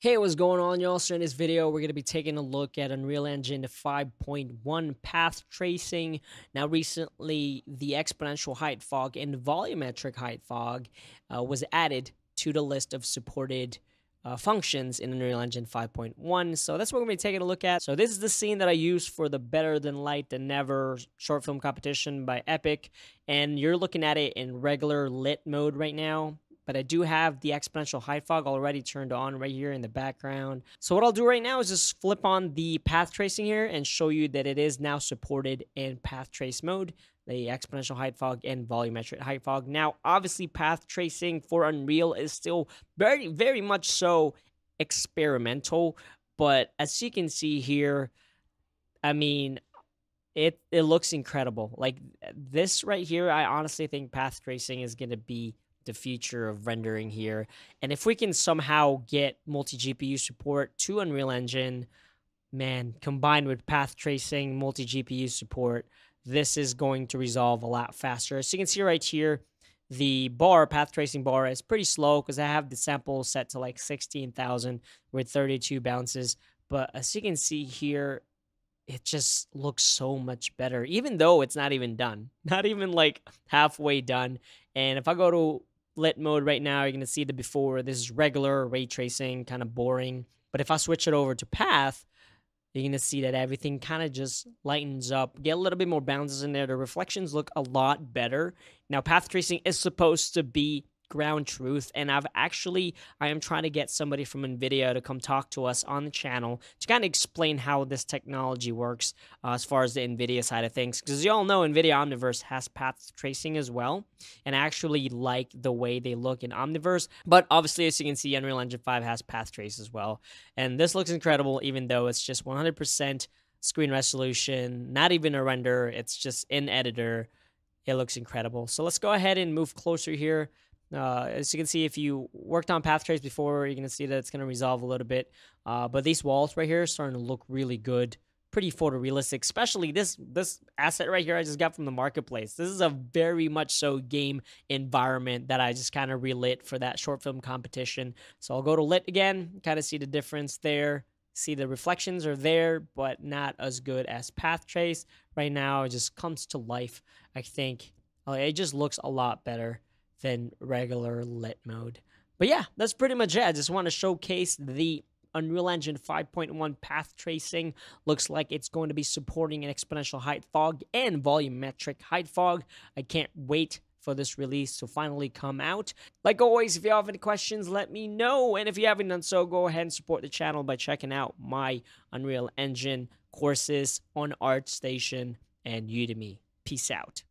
Hey, what's going on, y'all? So in this video, we're going to be taking a look at Unreal Engine 5.1 path tracing. Now, recently, the exponential height fog and volumetric height fog was added to the list of supported functions in Unreal Engine 5.1. So that's what we're going to be taking a look at. So this is the scene that I used for the Better Than Light Than Never short film competition by Epic. And you're looking at it in regular lit mode right now. But I do have the exponential height fog already turned on right here in the background. So what I'll do right now is just flip on the path tracing here and show you that it is now supported in path trace mode, the exponential height fog and volumetric height fog. Now, obviously, path tracing for Unreal is still very, very much so experimental. But as you can see here, I mean, it looks incredible. Like this right here, I honestly think path tracing is going to be the future of rendering here. And if we can somehow get multi-GPU support to Unreal Engine, man, combined with path tracing, multi-GPU support, this is going to resolve a lot faster. As you can see right here, the bar, path tracing bar, is pretty slow because I have the sample set to like 16,000 with 32 bounces. But as you can see here, it just looks so much better, even though it's not even done, not even like halfway done. And if I go to lit mode right now, you're going to see the before. This is regular ray tracing, kind of boring. But if I switch it over to path, you're going to see that everything kind of just lightens up, get a little bit more bounces in there. The reflections look a lot better. Now, path tracing is supposed to be ground truth, and I am trying to get somebody from NVIDIA to come talk to us on the channel to kind of explain how this technology works as far as the NVIDIA side of things, because you all know NVIDIA Omniverse has path tracing as well, and I actually like the way they look in Omniverse. But obviously, as you can see, Unreal Engine 5 has path trace as well, and this looks incredible, even though it's just 100% screen resolution, not even a render, it's just in editor. It looks incredible. So let's go ahead and move closer here. As you can see, if you worked on path trace before, you're going to see that it's going to resolve a little bit. But these walls right here are starting to look really good, pretty photorealistic, especially this asset right here I just got from the marketplace. This is a very much so game environment that I just kind of relit for that short film competition. So I'll go to lit again, kind of see the difference there. See, the reflections are there, but not as good as path trace. Right now, it just comes to life, I think. It just looks a lot better than regular lit mode. But yeah, that's pretty much it. I just want to showcase the Unreal Engine 5.1 path tracing. Looks like it's going to be supporting an exponential height fog and volumetric height fog. I can't wait for this release to finally come out. Like always, if you have any questions, let me know. And if you haven't done so, go ahead and support the channel by checking out my Unreal Engine courses on ArtStation and Udemy. Peace out.